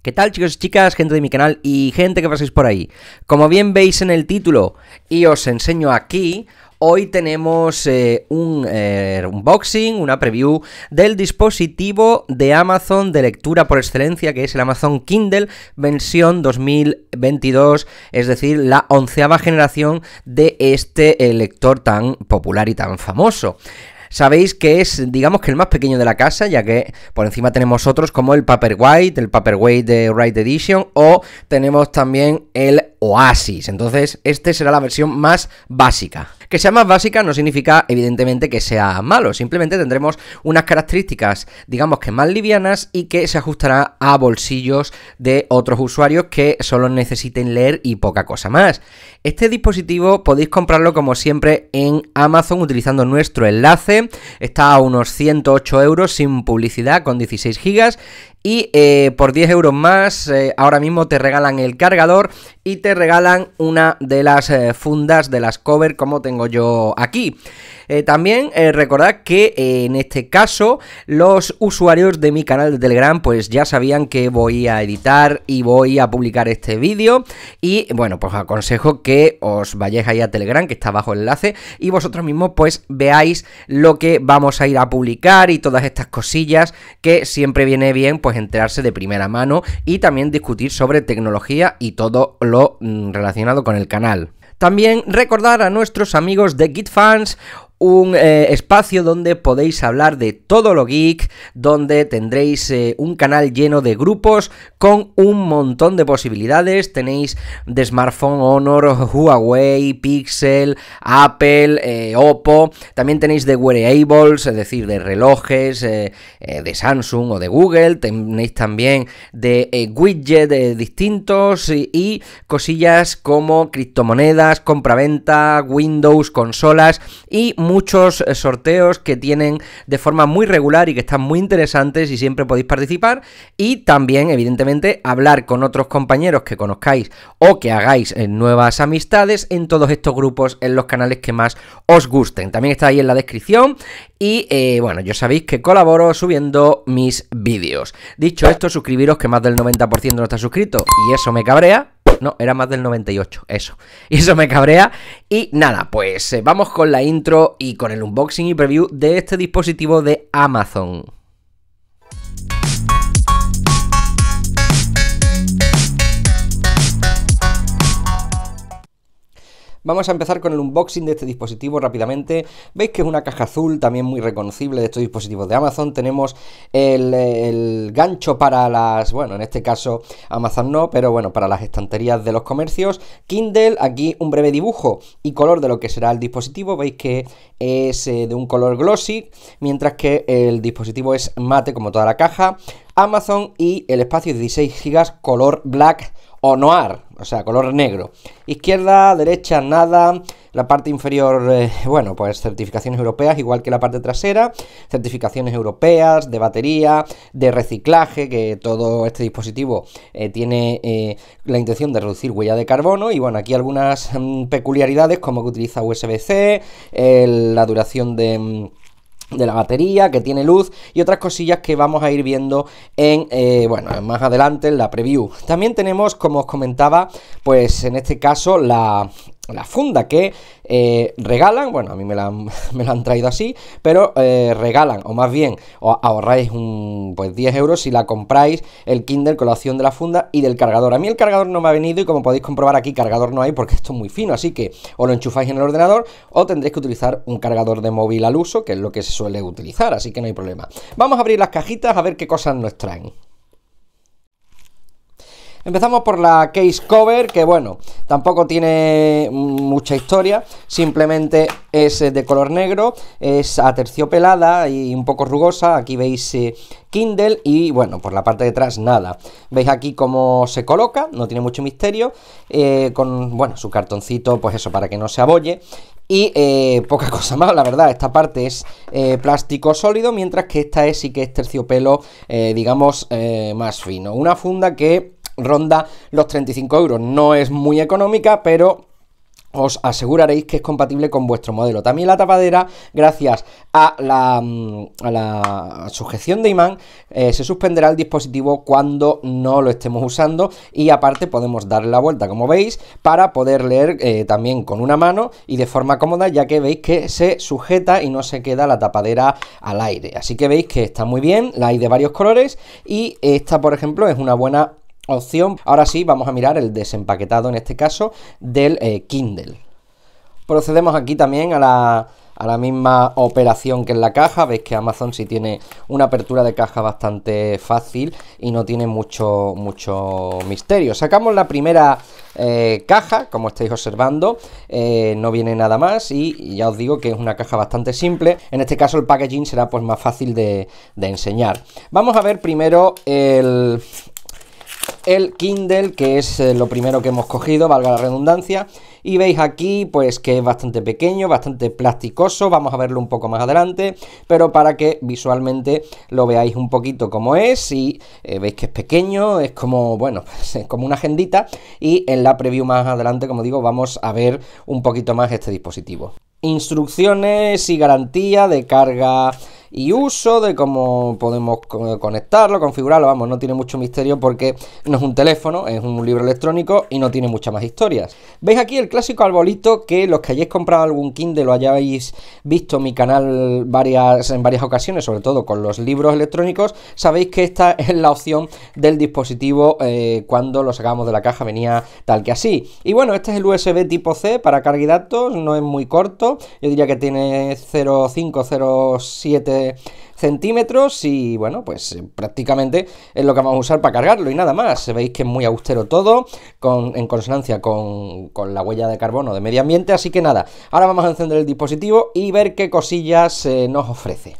¿Qué tal, chicos y chicas, gente de mi canal y gente que paséis por ahí? Como bien veis en el título y os enseño aquí, hoy tenemos un unboxing, una preview del dispositivo de Amazon de lectura por excelencia, que es el Amazon Kindle versión 2022, es decir, la 11ª generación de este lector tan popular y tan famoso. Sabéis que es, digamos, que el más pequeño de la casa, ya que por encima tenemos otros como el Paperwhite, de Right Edition, o tenemos también el Oasis. Entonces, este será la versión más básica. Que sea más básica no significa, evidentemente, que sea malo. Simplemente tendremos unas características, digamos, que más livianas y que se ajustará a bolsillos de otros usuarios que solo necesiten leer y poca cosa más. Este dispositivo podéis comprarlo, como siempre, en Amazon utilizando nuestro enlace. Está a unos 108 euros sin publicidad, con 16 gigas. Y por 10 euros más, ahora mismo te regalan el cargador y te regalan una de las fundas de las cover, como tengo yo aquí. También recordad que en este caso los usuarios de mi canal de Telegram pues ya sabían que voy a editar y voy a publicar este vídeo, y bueno, pues aconsejo que os vayáis ahí a Telegram, que está abajo el enlace, y vosotros mismos pues veáis lo que vamos a ir a publicar y todas estas cosillas, que siempre viene bien pues enterarse de primera mano y también discutir sobre tecnología y todo lo relacionado con el canal. También recordar a nuestros amigos de GitFans, un espacio donde podéis hablar de todo lo geek, donde tendréis un canal lleno de grupos con un montón de posibilidades. Tenéis de smartphone Honor, Huawei, Pixel, Apple, Oppo. También tenéis de wearables, es decir, de relojes de Samsung o de Google. Tenéis también de widgets distintos y cosillas como criptomonedas, compraventa, Windows, consolas y muchos sorteos que tienen de forma muy regular y que están muy interesantes, y siempre podéis participar. Y también, evidentemente, hablar con otros compañeros que conozcáis o que hagáis nuevas amistades en todos estos grupos, en los canales que más os gusten. También está ahí en la descripción. Y bueno, ya sabéis que colaboro subiendo mis vídeos. Dicho esto, suscribiros, que más del 90% no está suscrito y eso me cabrea. No, era más del 98, eso. Y eso me cabrea. Y nada, pues vamos con la intro y con el unboxing y preview de este dispositivo de Amazon. Vamos a empezar con el unboxing de este dispositivo rápidamente. Veis que es una caja azul, también muy reconocible de estos dispositivos de Amazon. Tenemos el gancho para las, bueno, en este caso Amazon no, pero bueno, para las estanterías de los comercios. Kindle, aquí un breve dibujo y color de lo que será el dispositivo. Veis que es de un color glossy, mientras que el dispositivo es mate como toda la caja. Amazon y el espacio de 16 GB color black o noir, o sea, color negro. Izquierda, derecha, nada. La parte inferior, bueno, pues certificaciones europeas, igual que la parte trasera. Certificaciones europeas, de batería, de reciclaje, que todo este dispositivo tiene la intención de reducir huella de carbono. Y bueno, aquí algunas peculiaridades, como que utiliza USB-C, la duración de la batería, que tiene luz y otras cosillas que vamos a ir viendo en bueno, más adelante en la preview. También tenemos, como os comentaba, pues en este caso la funda que regalan. Bueno, a mí me la han traído así, pero regalan, o más bien ahorráis pues 10 euros si la compráis, el Kindle, con la opción de la funda y del cargador. A mí el cargador no me ha venido, y como podéis comprobar aquí cargador no hay, porque esto es muy fino, así que o lo enchufáis en el ordenador o tendréis que utilizar un cargador de móvil al uso, que es lo que se suele utilizar, así que no hay problema. Vamos a abrir las cajitas a ver qué cosas nos traen. Empezamos por la case cover, que bueno, tampoco tiene mucha historia, simplemente es de color negro, es aterciopelada y un poco rugosa. Aquí veis Kindle y bueno, por la parte de atrás nada. Veis aquí cómo se coloca, no tiene mucho misterio, con bueno, su cartoncito, pues eso, para que no se abolle. Y poca cosa más, la verdad. Esta parte es plástico sólido, mientras que esta sí que es terciopelo, digamos, más fino. Una funda que ronda los 35 euros. No es muy económica, pero os aseguraréis que es compatible con vuestro modelo. También la tapadera, gracias a la sujeción de imán, se suspenderá el dispositivo cuando no lo estemos usando, y aparte podemos darle la vuelta, como veis, para poder leer también con una mano y de forma cómoda, ya que veis que se sujeta y no se queda la tapadera al aire. Así que veis que está muy bien, la hay de varios colores y esta, por ejemplo, es una buena opción. Ahora sí, vamos a mirar el desempaquetado, en este caso, del Kindle. Procedemos aquí también a la misma operación que en la caja. Veis que Amazon sí tiene una apertura de caja bastante fácil y no tiene mucho misterio. Sacamos la primera caja, como estáis observando, no viene nada más y ya os digo que es una caja bastante simple. En este caso el packaging será pues más fácil de enseñar. Vamos a ver primero el Kindle, que es lo primero que hemos cogido, valga la redundancia, y veis aquí pues que es bastante pequeño, bastante plasticoso. Vamos a verlo un poco más adelante, pero para que visualmente lo veáis un poquito como es, y veis que es pequeño, es como, bueno, es como una agendita, y en la preview más adelante, como digo, vamos a ver un poquito más este dispositivo. Instrucciones y garantía de carga y uso, de cómo podemos conectarlo, configurarlo. Vamos, no tiene mucho misterio porque no es un teléfono, es un libro electrónico y no tiene muchas más historias. Veis aquí el clásico arbolito, que los que hayáis comprado algún Kindle lo hayáis visto mi canal en varias ocasiones, sobre todo con los libros electrónicos, sabéis que esta es la opción del dispositivo. Cuando lo sacamos de la caja venía tal que así. Y bueno, este es el USB tipo C para carga y datos, no es muy corto, yo diría que tiene 0,5, 0,7 centímetros, y bueno, pues prácticamente es lo que vamos a usar para cargarlo y nada más. Veis que es muy austero todo, en consonancia con la huella de carbono de medio ambiente. Así que nada, ahora vamos a encender el dispositivo y ver qué cosillas nos ofrece.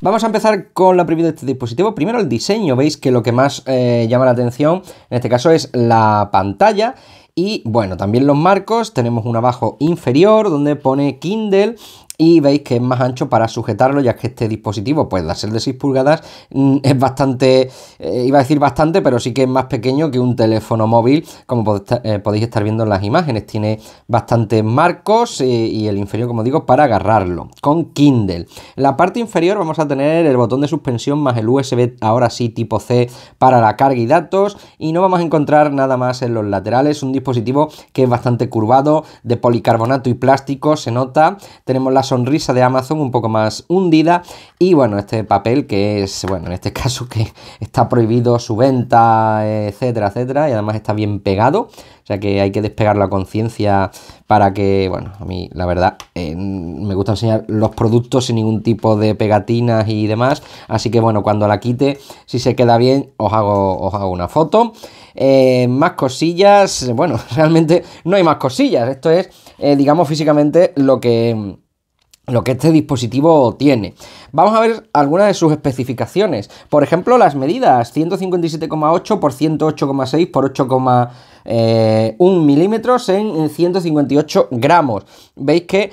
Vamos a empezar con la preview de este dispositivo. Primero el diseño, veis que lo que más llama la atención en este caso es la pantalla. Y bueno, también los marcos, tenemos un abajo inferior donde pone Kindle y veis que es más ancho para sujetarlo, ya que este dispositivo, pues de ser de 6 pulgadas, es bastante, iba a decir bastante, pero sí que es más pequeño que un teléfono móvil, como podéis estar viendo en las imágenes. Tiene bastantes marcos y el inferior, como digo, para agarrarlo con Kindle. En la parte inferior vamos a tener el botón de suspensión más el USB, ahora sí, tipo C para la carga y datos, y no vamos a encontrar nada más en los laterales. Un dispositivo que es bastante curvado, de policarbonato y plástico, se nota. Tenemos la sonrisa de Amazon un poco más hundida y bueno, este papel que es, bueno, en este caso que está prohibido su venta, etcétera, etcétera, y además está bien pegado, o sea que hay que despegarlo a conciencia para que, bueno, a mí la verdad me gusta enseñar los productos sin ningún tipo de pegatinas y demás, así que bueno, cuando la quite, si se queda bien, os hago una foto. Más cosillas, bueno, realmente no hay más cosillas, esto es, digamos, físicamente lo que este dispositivo tiene. Vamos a ver algunas de sus especificaciones. Por ejemplo, las medidas: 157,8 por 108,6 por 8,1 milímetros en 158 gramos. Veis que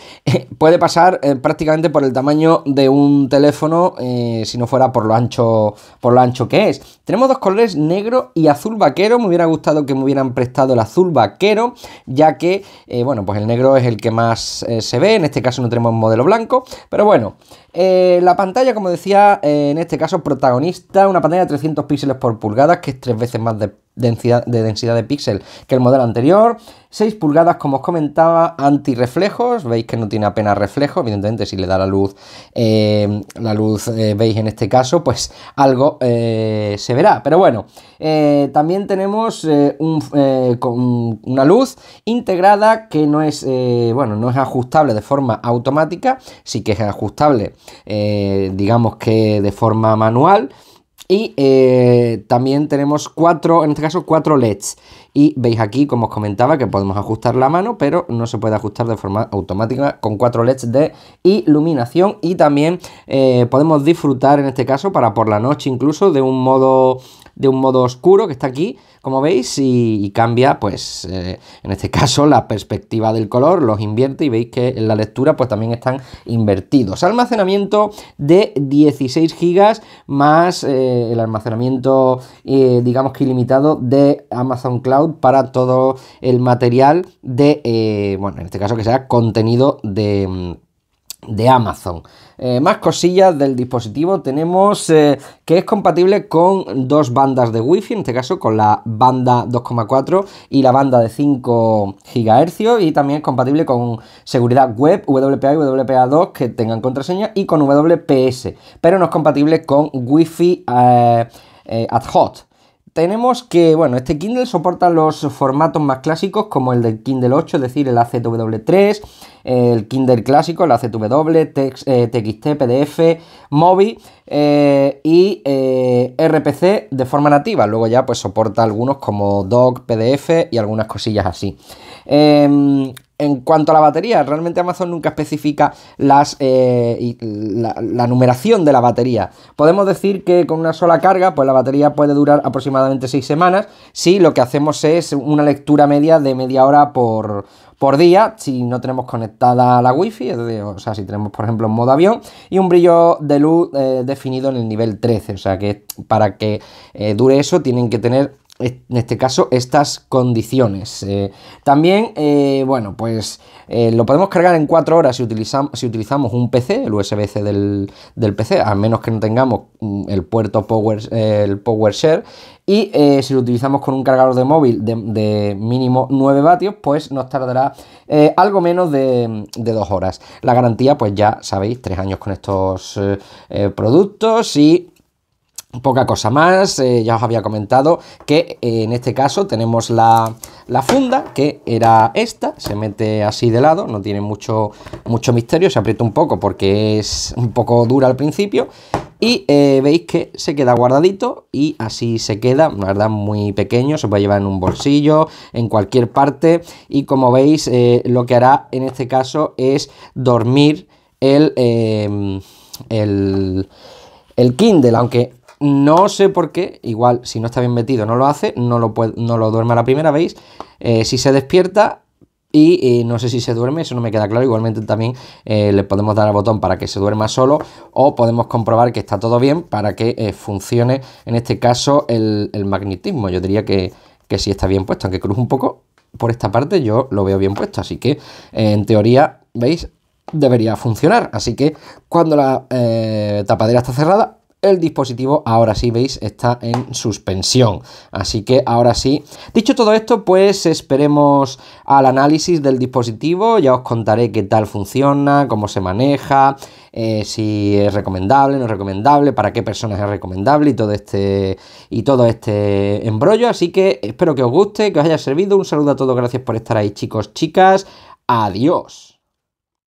puede pasar prácticamente por el tamaño de un teléfono, si no fuera por lo ancho que es. Tenemos dos colores, negro y azul vaquero. Me hubiera gustado que me hubieran prestado el azul vaquero, ya que, bueno, pues el negro es el que más se ve. En este caso no tenemos modelo blanco, pero bueno. La pantalla, como decía, en este caso protagonista, una pantalla de 300 píxeles por pulgada, que es 3 veces más de densidad de píxel que el modelo anterior. 6 pulgadas, como os comentaba, antirreflejos. Veis que no tiene apenas reflejo, evidentemente si le da la luz veis en este caso, pues algo se verá, pero bueno. También tenemos una luz integrada que no es, bueno, no es ajustable de forma automática, sí que es ajustable, digamos que de forma manual. Y también tenemos 4, en este caso 4 LEDs, y veis aquí, como os comentaba, que podemos ajustar la mano, pero no se puede ajustar de forma automática, con 4 LEDs de iluminación. Y también podemos disfrutar, en este caso, para por la noche incluso, de un modo de un modo oscuro que está aquí, como veis, y cambia, pues, en este caso, la perspectiva del color, los invierte y veis que en la lectura, pues, también están invertidos. Almacenamiento de 16 GB más el almacenamiento, digamos que ilimitado de Amazon Cloud para todo el material de, bueno, en este caso que sea contenido de Amazon. Más cosillas del dispositivo tenemos que es compatible con dos bandas de Wi-Fi, en este caso con la banda 2,4 y la banda de 5 GHz, y también es compatible con seguridad web, WPA y WPA2 que tengan contraseña, y con WPS, pero no es compatible con Wi-Fi at hot. Tenemos que, bueno, este Kindle soporta los formatos más clásicos como el del Kindle 8, es decir, el AZW3, el Kindle clásico, el AZW, TXT, PDF, Mobi y RPC de forma nativa. Luego ya pues soporta algunos como Doc, PDF y algunas cosillas así. En cuanto a la batería, realmente Amazon nunca especifica la numeración de la batería. Podemos decir que con una sola carga, pues la batería puede durar aproximadamente 6 semanas, si lo que hacemos es una lectura media de media hora por día, si no tenemos conectada la wifi, o sea, si tenemos por ejemplo en modo avión, y un brillo de luz definido en el nivel 13, o sea que para que dure eso tienen que tener, en este caso, estas condiciones. También, bueno, pues lo podemos cargar en 4 horas si utilizamos un PC, el USB-C del PC, a menos que no tengamos el puerto PowerShare, y si lo utilizamos con un cargador de móvil de mínimo 9 vatios, pues nos tardará algo menos de 2 horas. La garantía, pues ya sabéis, 3 años con estos productos y poca cosa más. Ya os había comentado que en este caso tenemos la funda, que era esta, se mete así de lado, no tiene mucho misterio, se aprieta un poco porque es un poco dura al principio, y veis que se queda guardadito y así se queda, la verdad muy pequeño, se puede llevar en un bolsillo, en cualquier parte, y como veis lo que hará en este caso es dormir el Kindle, aunque no sé por qué, igual si no está bien metido no lo hace, no lo duerme a la primera, ¿veis? Si se despierta y no sé si se duerme, eso no me queda claro. Igualmente también le podemos dar al botón para que se duerma solo, o podemos comprobar que está todo bien para que funcione en este caso el magnetismo. Yo diría que sí está bien puesto, aunque cruza un poco por esta parte, yo lo veo bien puesto, así que en teoría, ¿veis? Debería funcionar, así que cuando la tapadera está cerrada, el dispositivo ahora sí, veis, está en suspensión. Así que ahora sí. Dicho todo esto, pues esperemos al análisis del dispositivo. Ya os contaré qué tal funciona, cómo se maneja, si es recomendable, no es recomendable, para qué personas es recomendable y todo este embrollo. Así que espero que os guste, que os haya servido. Un saludo a todos, gracias por estar ahí, chicos, chicas. Adiós.